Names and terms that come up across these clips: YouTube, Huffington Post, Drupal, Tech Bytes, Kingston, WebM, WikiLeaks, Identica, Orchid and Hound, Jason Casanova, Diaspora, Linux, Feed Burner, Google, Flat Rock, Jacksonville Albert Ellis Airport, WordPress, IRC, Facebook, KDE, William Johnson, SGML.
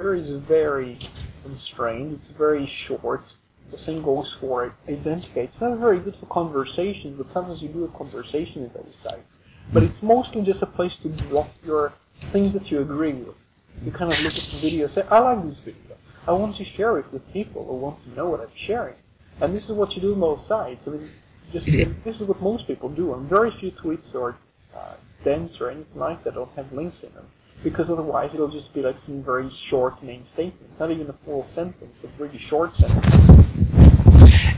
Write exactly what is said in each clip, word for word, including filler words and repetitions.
is very constrained, it's very short. The same goes for Identica. It's not very good for conversations, but sometimes you do a conversation in those sites. But it's mostly just a place to drop your things that you agree with. You kind of look at the video and say, I like this video. I want to share it with people who want to know what I'm sharing. And this is what you do on both sides. I mean, just, this is what most people do. And very few tweets or uh, dents or anything like that don't have links in them. Because otherwise it'll just be like some very short main statement. Not even a full sentence, a really short sentence.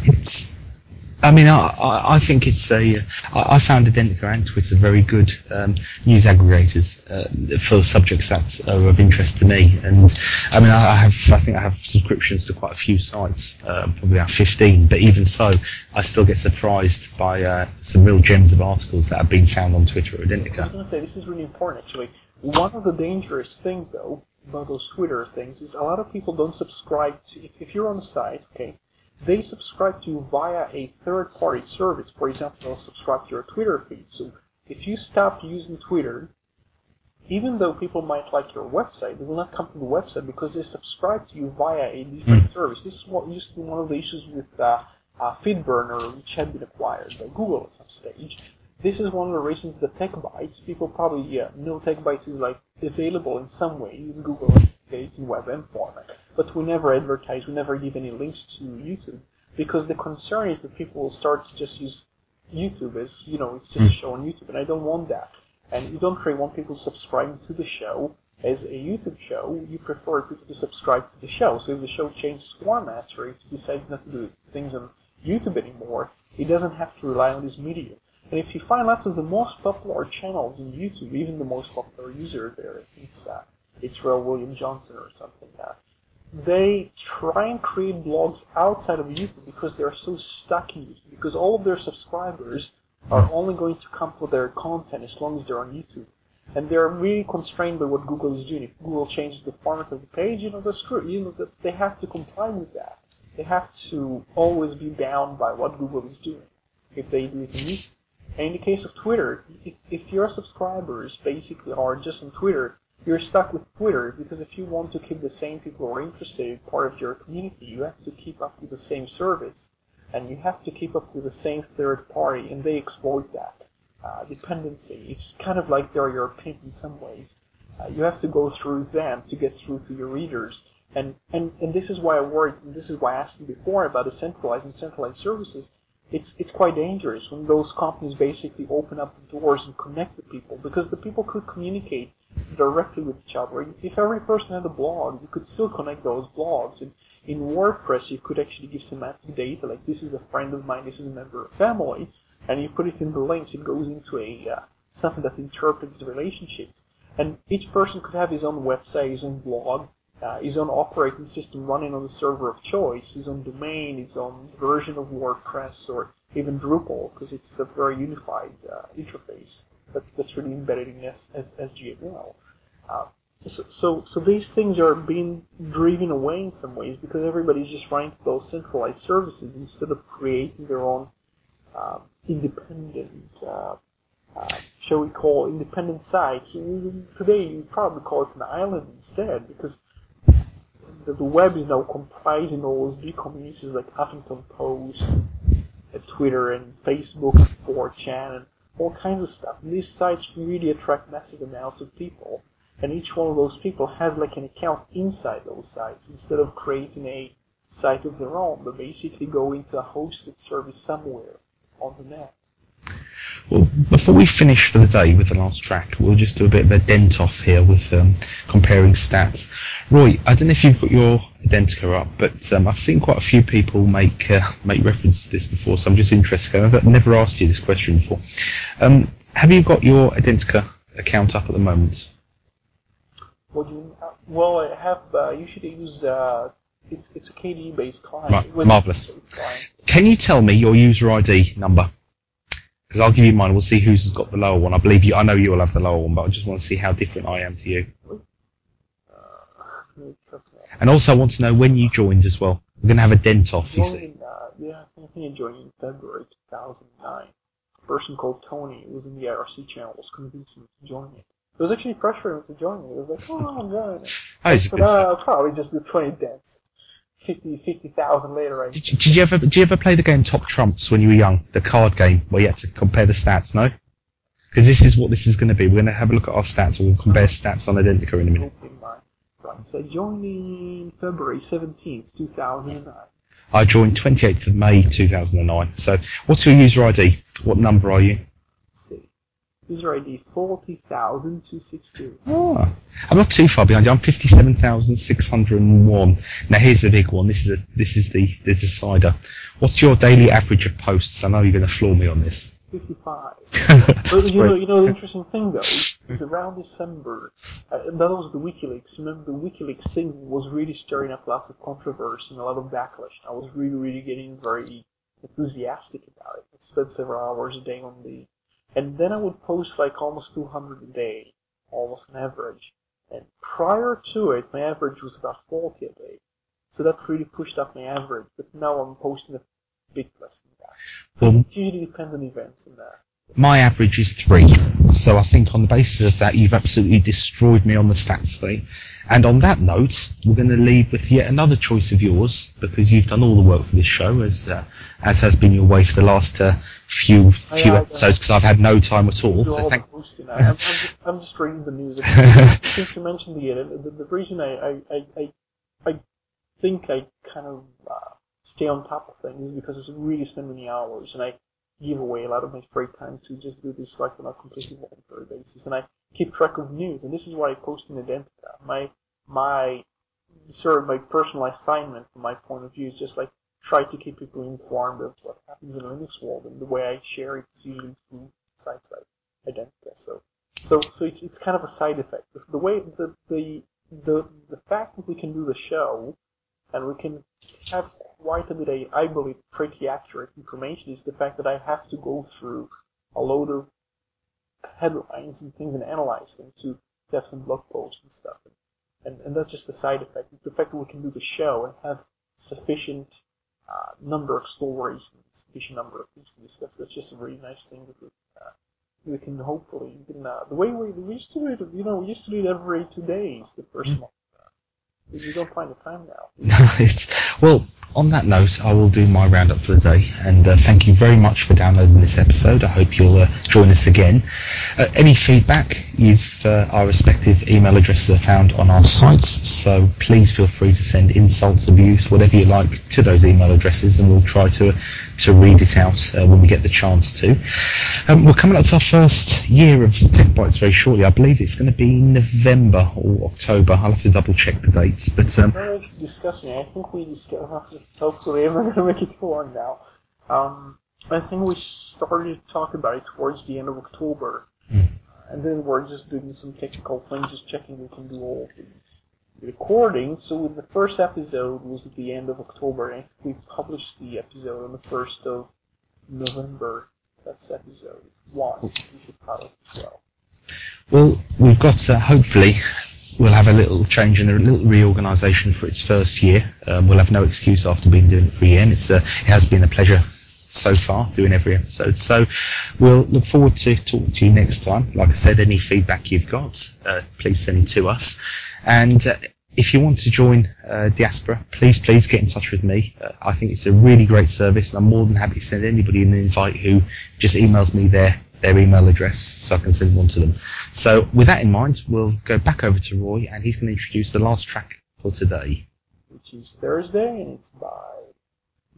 It's, I mean, I, I think it's a. I found Identica and Twitter very good um, news aggregators uh, for subjects that are of interest to me. And I mean, I have. I think I have subscriptions to quite a few sites, uh, probably about fifteen. But even so, I still get surprised by uh, some real gems of articles that have been found on Twitter at Identica. I was going to say this is really important, actually. One of the dangerous things, though, about those Twitter things is a lot of people don't subscribe to. If, if you're on a site, okay. They subscribe to you via a third-party service. For example, they'll subscribe to your Twitter feed. So if you stop using Twitter, even though people might like your website, they will not come to the website because they subscribe to you via a different mm. service. This is what used to be one of the issues with uh, uh, Feed Burner, which had been acquired by Google at some stage. This is one of the reasons that Tech Bytes, people probably yeah, know Tech Bytes is like available in some way in Google and WebM format. But we never advertise, we never give any links to YouTube, because the concern is that people will start to just use YouTube as, you know, it's just a show on YouTube, and I don't want that. And you don't really want people subscribing to the show as a YouTube show, you prefer people to subscribe to the show. So if the show changes format, or if it decides not to do things on YouTube anymore, it doesn't have to rely on this medium. And if you find lots of the most popular channels in YouTube, even the most popular user there, it's, uh, it's Real William Johnson or something like that. They try and create blogs outside of YouTube because they're so stuck in YouTube, because all of their subscribers are only going to come for their content as long as they're on YouTube. And they're really constrained by what Google is doing. If Google changes the format of the page, you know, that's screw. You know, that they have to comply with that. They have to always be bound by what Google is doing if they do it in YouTube. And in the case of Twitter, if, if your subscribers basically are just on Twitter, you're stuck with Twitter, because if you want to keep the same people who are interested part of your community, you have to keep up with the same service, and you have to keep up with the same third party, and they exploit that uh, dependency. It's kind of like they're your pimp in some ways. Uh, you have to go through them to get through to your readers, and, and, and this is why I worried, and this is why I asked you before about the centralized and centralized services. It's it's quite dangerous when those companies basically open up the doors and connect with people, because the people could communicate directly with each other. If every person had a blog, you could still connect those blogs. And in WordPress, you could actually give semantic data, like this is a friend of mine, this is a member of family, and you put it in the links. It goes into a uh, something that interprets the relationships. And each person could have his own website, his own blog, Uh, his own operating system running on the server of choice, his own domain, his own version of WordPress, or even Drupal, because it's a very unified uh, interface that's, that's really embedded in S G M L. Uh, so, so, so these things are being driven away in some ways because everybody's just running to those centralized services instead of creating their own uh, independent, uh, uh, shall we call, independent sites. Today you probably call it an island instead, because that the web is now comprising all those big communities like Huffington Post, and Twitter, and Facebook, and four chan, and all kinds of stuff. And these sites really attract massive amounts of people, and each one of those people has like an account inside those sites instead of creating a site of their own. They basically go into a hosted service somewhere on the net. Well, before we finish for the day with the last track, we'll just do a bit of a dent off here with um, comparing stats. Roy, I don't know if you've got your Identica up, but um, I've seen quite a few people make uh, make reference to this before, so I'm just interested. I've never asked you this question before. Um, have you got your Identica account up at the moment? Well, you, uh, well I have. Uh, usually use uh, it's it's a K D E based client. Right, marvelous. Can you tell me your user I D number? Because I'll give you mine. We'll see who's got the lower one. I believe you. I know you will have the lower one, but I just want to see how different I am to you. Uh, and also, I want to know when you joined as well. We're going to have a dent off. You see? In, uh, yeah, I think I joined in February two thousand nine. A person called Tony, who was in the I R C channel, was convincing me to join it. It was actually fresh for him to join me. It was like, oh, I'm joining. I so now I'll probably just do twenty deaths. fifty thousand later, I did you, did you ever Did you ever play the game Top Trumps when you were young? The card game where you had to compare the stats, no? Because this is what this is going to be. We're going to have a look at our stats, and we'll compare stats on Identica in a minute. Right, so I joined in February seventeenth, two thousand nine. I joined twenty-eighth of May, two thousand nine. So, what's your user I D? What number are you? Let's see. User I D forty thousand two hundred sixty-two. Ah, I'm not too far behind you. I'm fifty-seven thousand six hundred one. Now, here's the big one. This is a, this is the, the decider. What's your daily average of posts? I know you're going to floor me on this. fifty-five. But you know, you know the interesting thing though is, is around December, uh, and that was the WikiLeaks. Remember, the WikiLeaks thing was really stirring up lots of controversy and a lot of backlash. I was really, really getting very enthusiastic about it. I spent several hours a day on the, and then I would post like almost two hundred a day, almost an average. And prior to it, my average was about forty a day, so that really pushed up my average. But now I'm posting a big plus. Well, it usually depends on events in there. My average is three, so I think on the basis of that, you've absolutely destroyed me on the stats thing. And on that note, we're going to leave with yet another choice of yours, because you've done all the work for this show, as uh, as has been your way for the last uh, few few I, I, episodes, because I've had no time at all. So all thank I'm, I'm, just, I'm just reading the news. Since you mentioned the edit, the, the reason I, I, I, I think I kind of... Uh, stay on top of things because I really spend many hours, and I give away a lot of my free time to just do this like on a completely voluntary basis, and I keep track of news, and this is why I post in Identica. My my sort of my personal assignment from my point of view is just like try to keep people informed of what happens in the Linux world, and the way I share it is usually through sites like Identica. So so so it's it's kind of a side effect. The way the the the the fact that we can do the show and we can have quite a bit of, I believe, pretty accurate information is the fact that I have to go through a load of headlines and things and analyze them to have some blog posts and stuff. And, and that's just the side effect. It's the fact that we can do the show and have sufficient uh, number of stories and sufficient number of things to discuss. That's just a really nice thing that we, uh, we can hopefully... We can, uh, the way we, we used to do it, you know, we used to do it every two days, the first month. You don't find the time now. It's, well, on that note, I will do my roundup for the day, and uh, thank you very much for downloading this episode. I hope you'll uh, join us again. Uh, any feedback, you've, uh, our respective email addresses are found on our sites, so please feel free to send insults, abuse, whatever you like to those email addresses, and we'll try to to read it out uh, when we get the chance to. Um, we're coming up to our first year of Tech Bytes very shortly. I believe it's going to be November or October. I'll have to double check the date. But, um, we're discussing. I think we discussed. Hopefully, we're gonna make it too long now. Um, I think we started to talk about it towards the end of October, mm. uh, and then we're just doing some technical things, just checking we can do all the recording. So the first episode was at the end of October, and we published the episode on the first of November. That's episode one. We should probably as well. Well, we've got uh, hopefully. We'll have a little change and a little reorganisation for its first year. Um, we'll have no excuse after being doing it for a year, and it's, uh, it has been a pleasure so far doing every episode. So we'll look forward to talking to you next time. Like I said, any feedback you've got, uh, please send it to us. And uh, if you want to join uh, Diaspora, please, please get in touch with me. Uh, I think it's a really great service, and I'm more than happy to send anybody an invite who just emails me there. Their email address, so I can send one to them. So with that in mind, we'll go back over to Roy, and he's going to introduce the last track for today. Which is Thursday, and it's by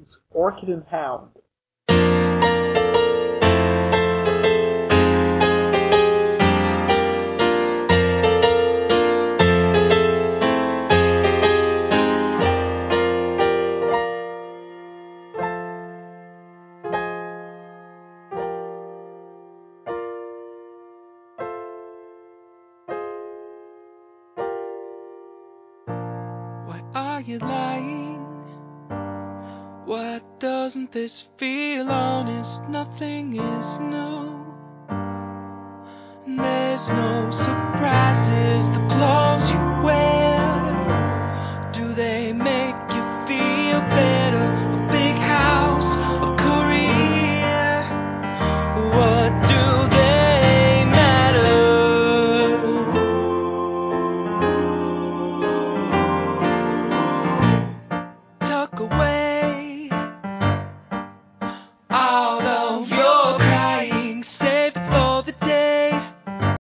it's Orchid and Hound. Doesn't this feel honest? Nothing is new. There's no surprises. The clothes you wear, do they make you feel better? A big house, a career, what do they matter? walk away.